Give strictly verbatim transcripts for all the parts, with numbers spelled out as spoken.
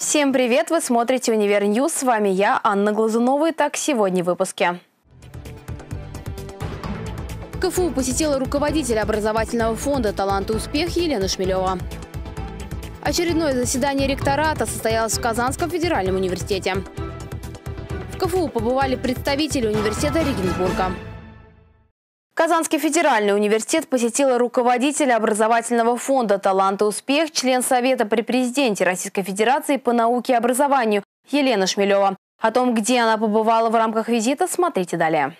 Всем привет! Вы смотрите «Универ Ньюс». С вами я, Анна Глазунова. Итак, сегодня в выпуске. КФУ посетила руководитель образовательного фонда «Талант и успех» Елена Шмелева. Очередное заседание ректората состоялось в Казанском федеральном университете. В КФУ побывали представители университета Регенсбурга. Казанский федеральный университет посетила руководитель образовательного фонда «Талант и успех», член Совета при президенте Российской Федерации по науке и образованию Елена Шмелева. О том, где она побывала в рамках визита, смотрите далее.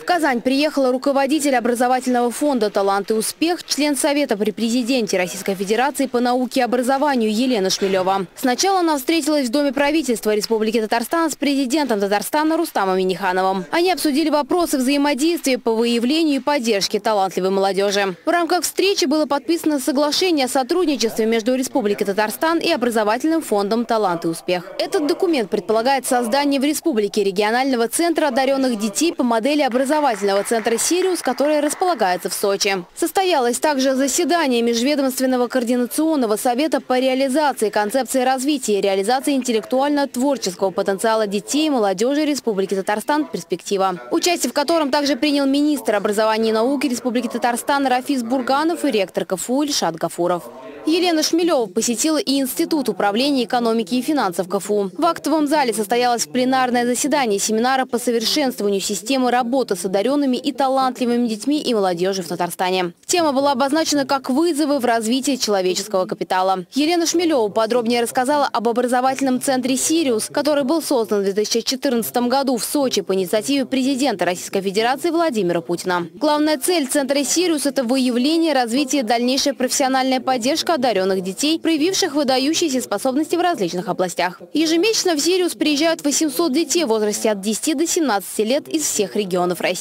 В Казань приехала руководитель образовательного фонда «Талант и успех», член Совета при президенте Российской Федерации по науке и образованию Елена Шмелева. Сначала она встретилась в Доме правительства Республики Татарстан с президентом Татарстана Рустамом Минихановым. Они обсудили вопросы взаимодействия по выявлению и поддержке талантливой молодежи. В рамках встречи было подписано соглашение о сотрудничестве между Республикой Татарстан и образовательным фондом «Талант и успех». Этот документ предполагает создание в республике регионального центра одаренных детей по модели образования образовательного центра «Сириус», который располагается в Сочи. Состоялось также заседание Межведомственного координационного совета по реализации концепции развития и реализации интеллектуально-творческого потенциала детей и молодежи Республики Татарстан «Перспектива», участие в котором также принял министр образования и науки Республики Татарстан Рафиз Бурганов и ректор КФУ Ильшат Гафуров. Елена Шмелева посетила и Институт управления экономики и финансов КФУ. В актовом зале состоялось пленарное заседание семинара по совершенствованию системы работы с одаренными и талантливыми детьми и молодежью в Татарстане. Тема была обозначена как «Вызовы в развитии человеческого капитала». Елена Шмелева подробнее рассказала об образовательном центре «Сириус», который был создан в две тысячи четырнадцатом году в Сочи по инициативе президента Российской Федерации Владимира Путина. Главная цель центра «Сириус» – это выявление, развитие, дальнейшая профессиональная поддержка одаренных детей, проявивших выдающиеся способности в различных областях. Ежемесячно в «Сириус» приезжают восемьсот детей в возрасте от десяти до семнадцати лет из всех регионов России.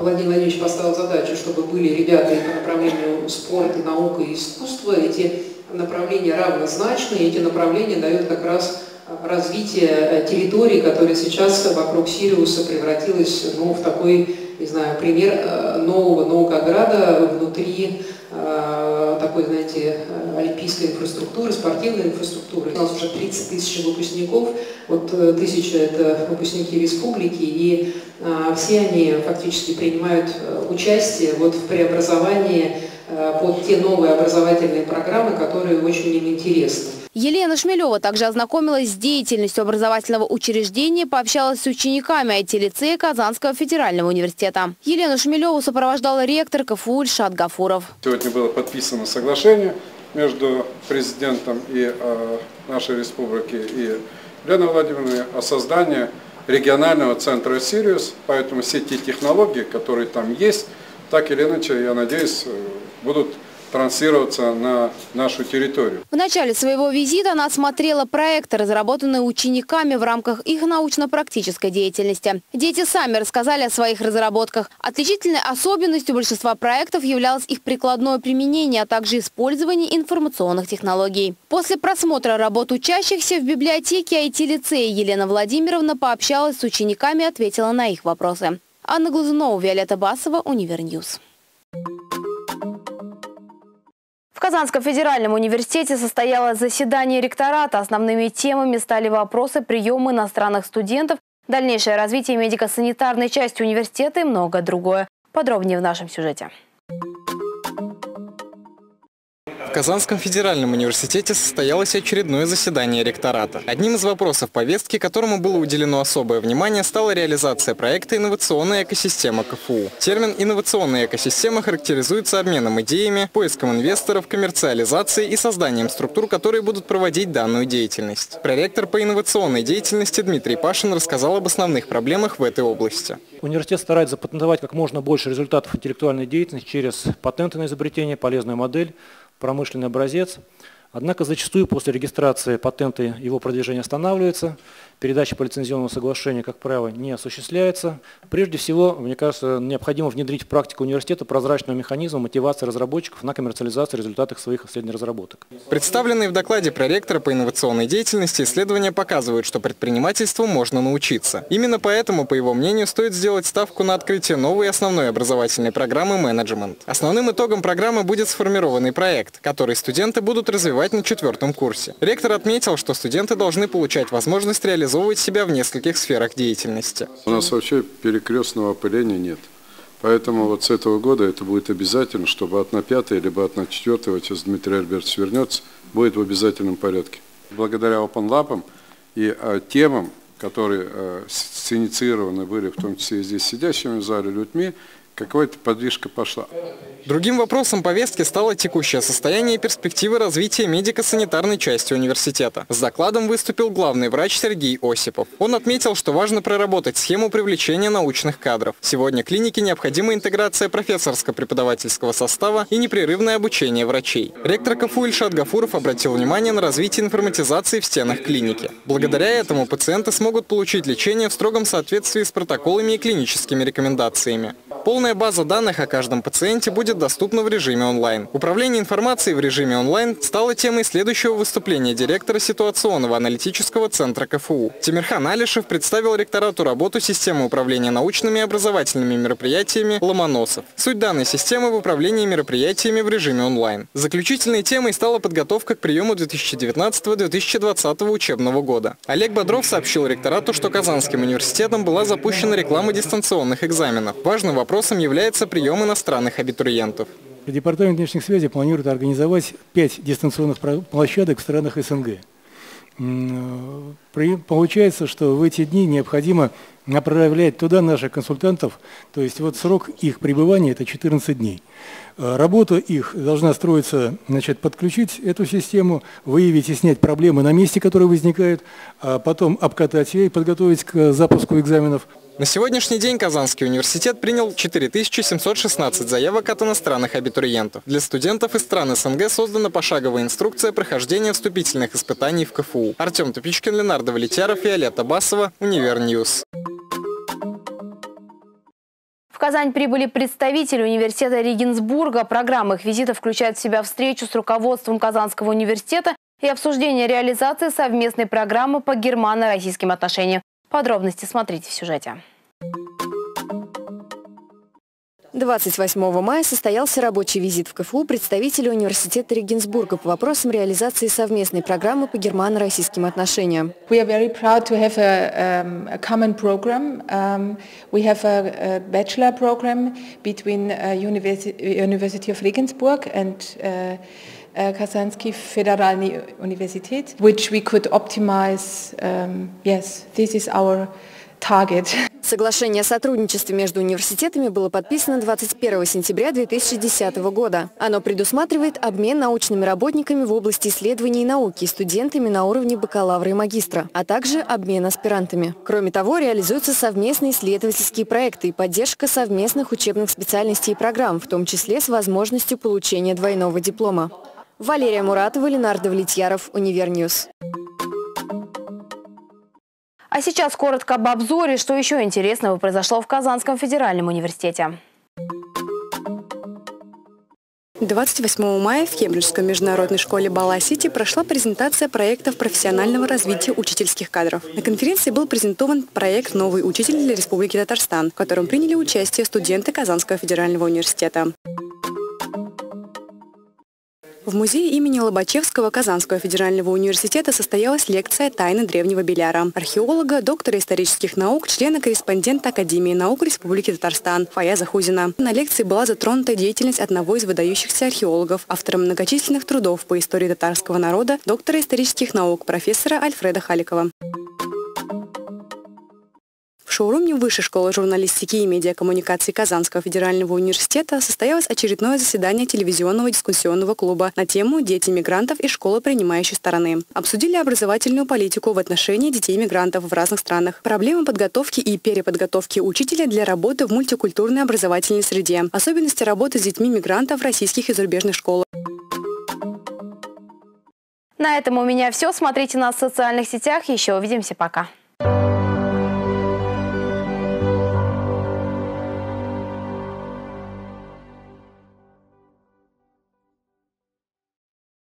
Владимир Владимирович поставил задачу, чтобы были ребята и по направлению спорта, наука и искусства. Эти направления равнозначны, и эти направления дают как раз развитие территории, которая сейчас вокруг «Сириуса» превратилась, ну, в такой, не знаю, пример нового наукограда внутри такой, знаете, олимпийской инфраструктуры, спортивной инфраструктуры. У нас уже тридцать тысяч выпускников, вот тысяча это выпускники республики, и а, все они фактически принимают участие вот в преобразовании а, под те новые образовательные программы, которые очень им интересны. Елена Шмелева также ознакомилась с деятельностью образовательного учреждения, пообщалась с учениками ай ти-лицея Казанского федерального университета. Елену Шмелеву сопровождала ректор КФУ Ильшат Гафуров. Сегодня было подписано соглашение между президентом и нашей республики и Еленой Владимировной о создании регионального центра «Сириус». Поэтому все те технологии, которые там есть, так или иначе, я надеюсь, будут транслироваться на нашу территорию. В начале своего визита она осмотрела проекты, разработанные учениками в рамках их научно-практической деятельности. Дети сами рассказали о своих разработках. Отличительной особенностью большинства проектов являлось их прикладное применение, а также использование информационных технологий. После просмотра работ учащихся в библиотеке ай ти-лицея Елена Владимировна пообщалась с учениками и ответила на их вопросы. Анна Глазунова, Виолетта Басова, Универньюз. В Казанском федеральном университете состоялось заседание ректората. Основными темами стали вопросы приема иностранных студентов, дальнейшее развитие медико-санитарной части университета и многое другое. Подробнее в нашем сюжете. В Казанском федеральном университете состоялось очередное заседание ректората. Одним из вопросов повестки, которому было уделено особое внимание, стала реализация проекта «Инновационная экосистема КФУ». Термин «инновационная экосистема» характеризуется обменом идеями, поиском инвесторов, коммерциализацией и созданием структур, которые будут проводить данную деятельность. Проректор по инновационной деятельности Дмитрий Пашин рассказал об основных проблемах в этой области. Университет старается патентовать как можно больше результатов интеллектуальной деятельности через патенты на изобретение, полезную модель, промышленный образец. Однако зачастую после регистрации патента его продвижение останавливается, передача по лицензионному соглашению, как правило, не осуществляется. Прежде всего, мне кажется, необходимо внедрить в практику университета прозрачного механизма мотивации разработчиков на коммерциализацию результатов своих исследований разработок. Представленные в докладе проректора по инновационной деятельности исследования показывают, что предпринимательству можно научиться. Именно поэтому, по его мнению, стоит сделать ставку на открытие новой основной образовательной программы «Менеджмент». Основным итогом программы будет сформированный проект, который студенты будут развивать преподавать на четвертом курсе. Ректор отметил, что студенты должны получать возможность реализовывать себя в нескольких сферах деятельности. У нас вообще перекрестного опыления нет. Поэтому вот с этого года это будет обязательно, чтобы одна пятая, либо одна четвертая, сейчас Дмитрий Альбертович вернется, будет в обязательном порядке. Благодаря опенлабам и э, темам, которые э, синициированы были, в том числе и здесь сидящими в зале людьми, какая-то подвижка пошла. Другим вопросом повестки стало текущее состояние и перспективы развития медико-санитарной части университета. С докладом выступил главный врач Сергей Осипов. Он отметил, что важно проработать схему привлечения научных кадров. Сегодня клинике необходима интеграция профессорско-преподавательского состава и непрерывное обучение врачей. Ректор КФУ Ильшат Гафуров обратил внимание на развитие информатизации в стенах клиники. Благодаря этому пациенты смогут получить лечение в строгом соответствии с протоколами и клиническими рекомендациями. Полная база данных о каждом пациенте будет доступна в режиме онлайн. Управление информацией в режиме онлайн стало темой следующего выступления директора ситуационного аналитического центра КФУ. Тимерхан Алишев представил ректорату работу системы управления научными и образовательными мероприятиями «Ломоносов». Суть данной системы в управлении мероприятиями в режиме онлайн. Заключительной темой стала подготовка к приему две тысячи девятнадцатого — две тысячи двадцатого учебного года. Олег Бодров сообщил ректорату, что Казанским университетом была запущена реклама дистанционных экзаменов. Важным вопросом является прием иностранных абитуриентов. Департамент внешних связей планирует организовать пять дистанционных площадок в странах СНГ. Получается, что в эти дни необходимо направлять туда наших консультантов, то есть вот срок их пребывания – это четырнадцать дней. Работа их должна строиться, значит, подключить эту систему, выявить и снять проблемы на месте, которые возникают, а потом обкатать ее и подготовить к запуску экзаменов. На сегодняшний день Казанский университет принял четыре тысячи семьсот шестнадцать заявок от иностранных абитуриентов. Для студентов из стран СНГ создана пошаговая инструкция прохождения вступительных испытаний в КФУ. Артем Тупичкин, Ленардо Валетяров, Виолетта Басова, Универньюз. В Казань прибыли представители университета Регенсбурга. Программа их визита включает в себя встречу с руководством Казанского университета и обсуждение реализации совместной программы по германо-российским отношениям. Подробности смотрите в сюжете. двадцать восьмого мая состоялся рабочий визит в КФУ представителей университета Регенсбурга по вопросам реализации совместной программы по германо-российским отношениям. Казанский федеральный университет, which we could optimize. Um, yes, this is our target. Соглашение о сотрудничестве между университетами было подписано двадцать первого сентября две тысячи десятого года. Оно предусматривает обмен научными работниками в области исследований и науки студентами на уровне бакалавра и магистра, а также обмен аспирантами. Кроме того, реализуются совместные исследовательские проекты и поддержка совместных учебных специальностей и программ, в том числе с возможностью получения двойного диплома. Валерия Муратова, Ленар Давлетьяров, Универньюз. А сейчас коротко об обзоре, что еще интересного произошло в Казанском федеральном университете. двадцать восьмого мая в Кембриджской международной школе Бала-Сити прошла презентация проектов профессионального развития учительских кадров. На конференции был презентован проект «Новый учитель для Республики Татарстан», в котором приняли участие студенты Казанского федерального университета. В музее имени Лобачевского Казанского федерального университета состоялась лекция «Тайны древнего биляра» археолога, доктора исторических наук, члена-корреспондента Академии наук Республики Татарстан Фаяза Хузина. На лекции была затронута деятельность одного из выдающихся археологов, автора многочисленных трудов по истории татарского народа, доктора исторических наук, профессора Альфреда Халикова. В шоуруме Высшей школы журналистики и медиакоммуникации Казанского федерального университета состоялось очередное заседание телевизионного дискуссионного клуба на тему «Дети мигрантов и школа принимающей стороны». Обсудили образовательную политику в отношении детей мигрантов в разных странах, проблемы подготовки и переподготовки учителя для работы в мультикультурной образовательной среде, особенности работы с детьми мигрантов в российских и зарубежных школах. На этом у меня все. Смотрите нас в социальных сетях. Еще увидимся. Пока.